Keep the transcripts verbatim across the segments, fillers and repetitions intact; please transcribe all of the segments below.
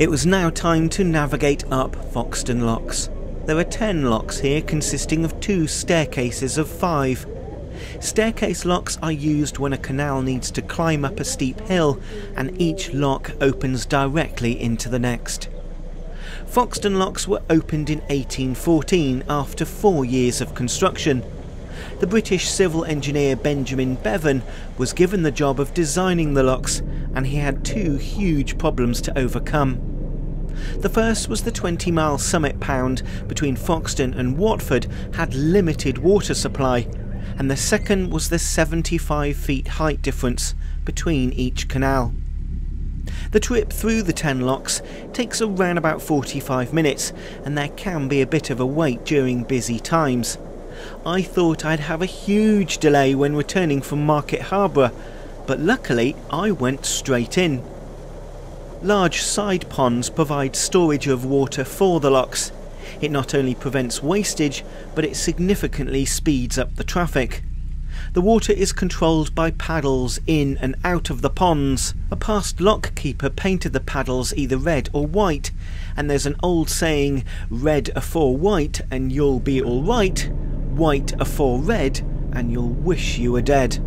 It was now time to navigate up Foxton Locks. There are ten locks here, consisting of two staircases of five. Staircase locks are used when a canal needs to climb up a steep hill, and each lock opens directly into the next. Foxton Locks were opened in eighteen fourteen after four years of construction. The British civil engineer Benjamin Bevan was given the job of designing the locks, and he had two huge problems to overcome. The first was the twenty mile summit pound between Foxton and Watford had limited water supply, and the second was the seventy-five feet height difference between each canal. The trip through the ten locks takes around about forty-five minutes, and there can be a bit of a wait during busy times. I thought I'd have a huge delay when returning from Market Harborough, but luckily I went straight in. Large side ponds provide storage of water for the locks. It not only prevents wastage, but it significantly speeds up the traffic. The water is controlled by paddles in and out of the ponds. A past lock keeper painted the paddles either red or white, and there's an old saying, red afore white and you'll be all right, white afore red and you'll wish you were dead.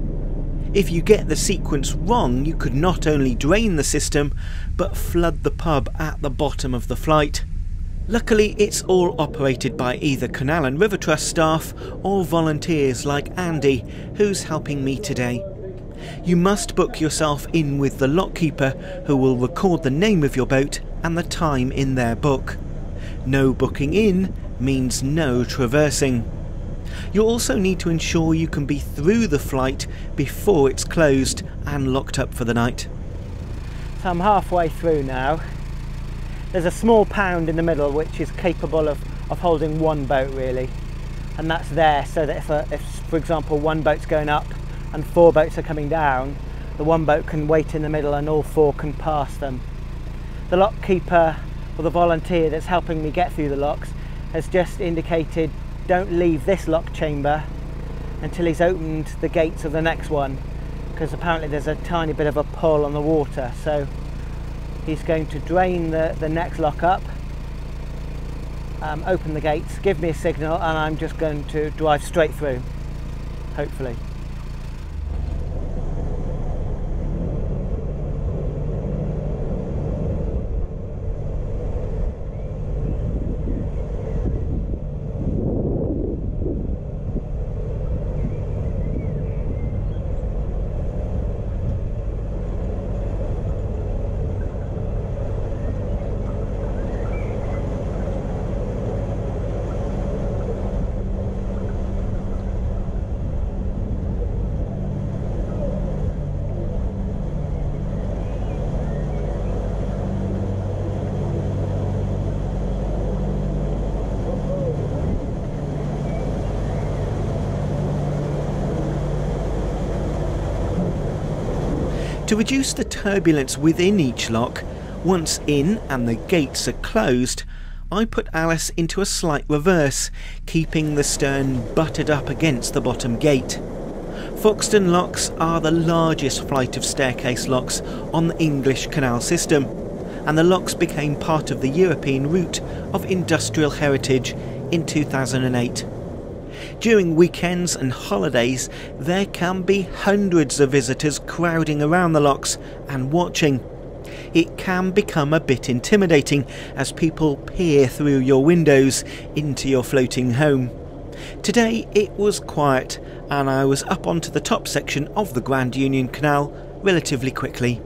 If you get the sequence wrong, you could not only drain the system, but flood the pub at the bottom of the flight. Luckily, it's all operated by either Canal and River Trust staff or volunteers like Andy, who's helping me today. You must book yourself in with the lockkeeper, who will record the name of your boat and the time in their book. No booking in means no traversing. You'll also need to ensure you can be through the flight before it's closed and locked up for the night. So I'm halfway through now. There's a small pound in the middle which is capable of, of holding one boat really, and that's there so that if, a, if for example one boat's going up and four boats are coming down, the one boat can wait in the middle and all four can pass them. The lock keeper or the volunteer that's helping me get through the locks has just indicated don't leave this lock chamber until he's opened the gates of the next one, because apparently there's a tiny bit of a pull on the water, so he's going to drain the, the next lock up, um, open the gates, give me a signal, and I'm just going to drive straight through, hopefully. To reduce the turbulence within each lock, once in and the gates are closed, I put Alice into a slight reverse, keeping the stern butted up against the bottom gate. Foxton Locks are the largest flight of staircase locks on the English canal system, and the locks became part of the European route of industrial heritage in two thousand eight. During weekends and holidays, there can be hundreds of visitors crowding around the locks and watching. It can become a bit intimidating as people peer through your windows into your floating home. Today it was quiet, and I was up onto the top section of the Grand Union Canal relatively quickly.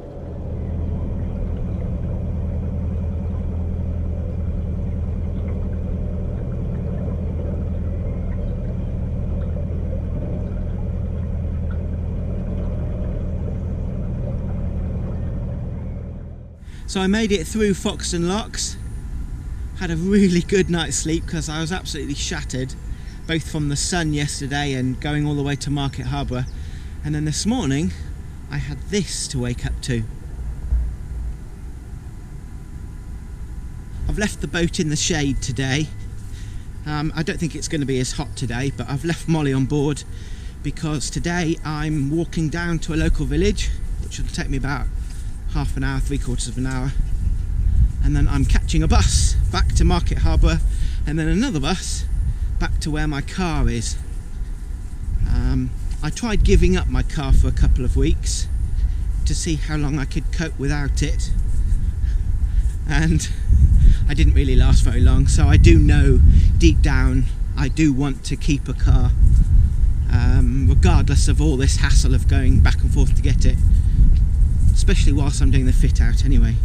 So I made it through Foxton Locks, had a really good night's sleep because I was absolutely shattered, both from the sun yesterday and going all the way to Market Harborough. And then this morning I had this to wake up to. I've left the boat in the shade today. Um, I don't think it's going to be as hot today, but I've left Molly on board because today I'm walking down to a local village, which will take me about half an hour, three quarters of an hour, and then I'm catching a bus back to Market Harborough and then another bus back to where my car is. Um, I tried giving up my car for a couple of weeks to see how long I could cope without it, and I didn't really last very long, so I do know deep down I do want to keep a car, um, regardless of all this hassle of going back and forth to get it, especially whilst I'm doing the fit out anyway.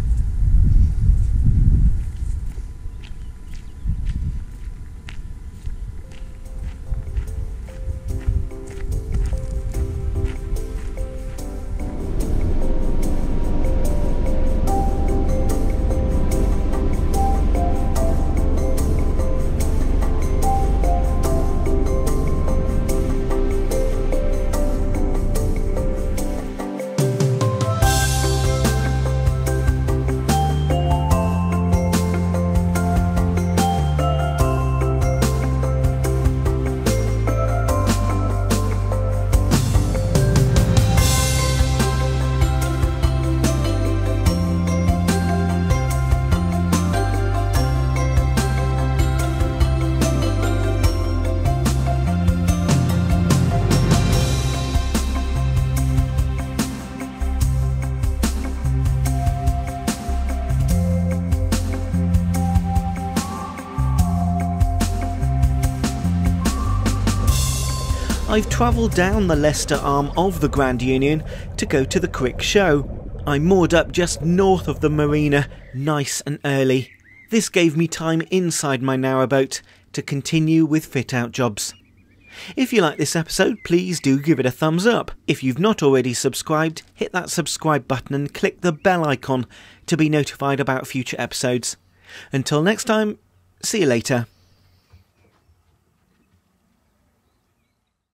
I've travelled down the Leicester arm of the Grand Union to go to the Crick Show. I moored up just north of the marina, nice and early. This gave me time inside my narrowboat to continue with fit-out jobs. If you like this episode, please do give it a thumbs up. If you've not already subscribed, hit that subscribe button and click the bell icon to be notified about future episodes. Until next time, see you later.